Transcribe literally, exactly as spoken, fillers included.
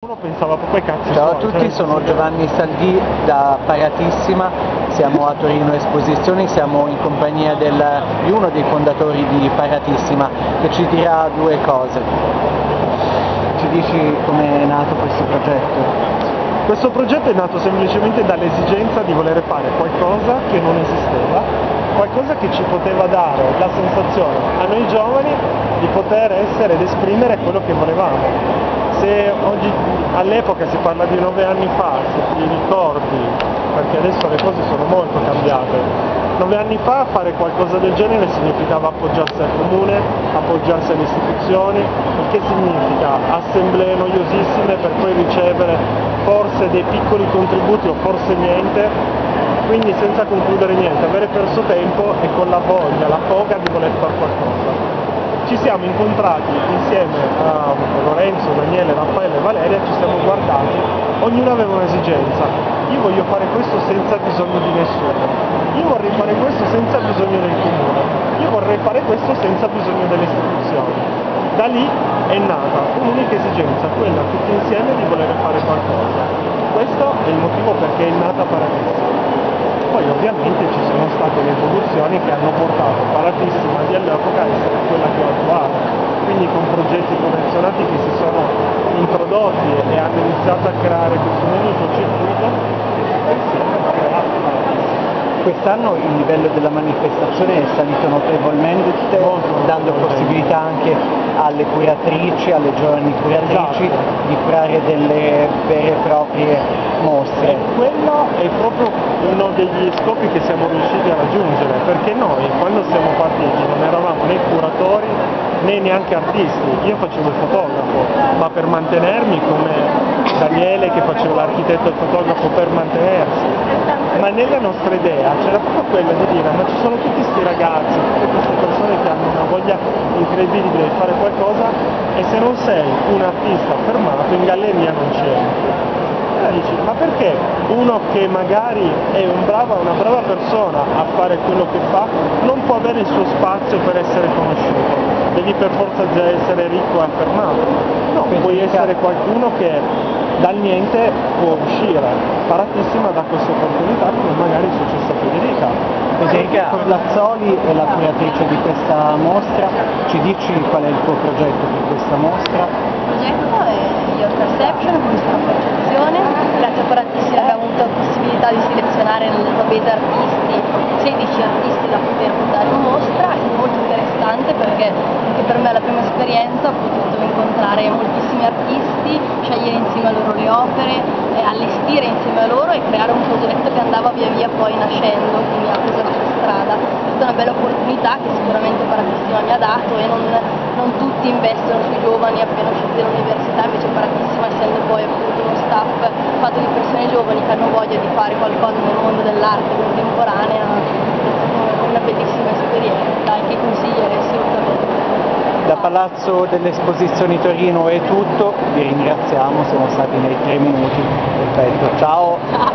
Uno pensava proprio ai cazzi. Ciao a tutti, sono Giovanni Saldì da Paratissima, siamo a Torino Esposizioni, siamo in compagnia del, di uno dei fondatori di Paratissima che ci dirà due cose. Ci dici come è nato questo progetto? Questo progetto è nato semplicemente dall'esigenza di voler fare qualcosa che non esisteva, qualcosa che ci poteva dare la sensazione a noi giovani di poter essere ed esprimere quello che volevamo. Se oggi, all'epoca si parla di nove anni fa, se ti ricordi, perché adesso le cose sono molto cambiate, nove anni fa fare qualcosa del genere significava appoggiarsi al comune, appoggiarsi alle istituzioni, il che significa assemblee noiosissime per poi ricevere forse dei piccoli contributi o forse niente, quindi senza concludere niente, avere perso tempo e con la voglia, la foga di voler fare qualcosa. Ci siamo incontrati insieme a Lorenzo, Daniele, Raffaele e Valeria, ci siamo guardati, ognuno aveva un'esigenza. Io voglio fare questo senza bisogno di nessuno, io vorrei fare questo senza bisogno del comune, io vorrei fare questo senza bisogno delle istituzioni. Da lì è nata un'unica esigenza, quella tutti insieme di voler fare qualcosa. Questo è il motivo perché è nata Paratissima. Poi ovviamente ci sono state le evoluzioni che hanno portato Paratissima di all'epoca a essere quella che ho attuato, quindi con progetti convenzionati che si sono introdotti e hanno iniziato a creare questo unico circuito che si sta insieme a creare Paratissima. Quest'anno il livello della manifestazione è salito notevolmente, dando possibilità anche alle curatrici, alle giovani curatrici, esatto, di curare delle vere e proprie mostre. E quello è proprio uno degli scopi che siamo riusciti a raggiungere, perché noi quando siamo partiti non eravamo né curatori né neanche artisti, io facevo il fotografo, ma per mantenermi, come Daniele che faceva l'architetto e il fotografo, per mantenersi. Ma nella nostra idea c'era proprio quella di dire, ma ci sono tutti questi ragazzi, tutte queste persone che hanno una voglia incredibile di fare qualcosa e se non sei un artista fermato in galleria non c'è. E dici, ma perché uno che magari è un brava, una brava persona a fare quello che fa non può avere il suo spazio per essere conosciuto? Devi per forza già essere ricco e affermato. No, puoi essere qualcuno che dal niente può uscire. Paratissima da questa opportunità come magari è successo a Federica. Federica Corlazzoli è la curatrice di questa mostra, ci dici qual è il tuo progetto per questa mostra? Il progetto è Your Perception, questa percezione, grazie a Paratissima abbiamo avuto la possibilità di selezionare nella propria artisti, sedici artisti da poter portare in mostra, è molto interessante perché anche per me è la prima esperienza, ho potuto incontrare moltissimi artisti, scegliere insieme a loro le opere, eh, allestire insieme a loro e creare un progetto che andava via via poi nascendo, quindi ha preso la sua strada. È stata una bella opportunità che sicuramente Paratissima mi ha dato e non, non tutti investono sui giovani appena usciti dall'università, invece Paratissima, essendo poi appunto uno staff fatto di persone giovani che hanno voglia di fare qualcosa nel mondo dell'arte contemporanea, è una bellissima esperienza e che consiglierei assolutamente. Da Palazzo delle Esposizioni Torino è tutto, vi ringraziamo, siamo stati nei tre minuti, perfetto, ciao!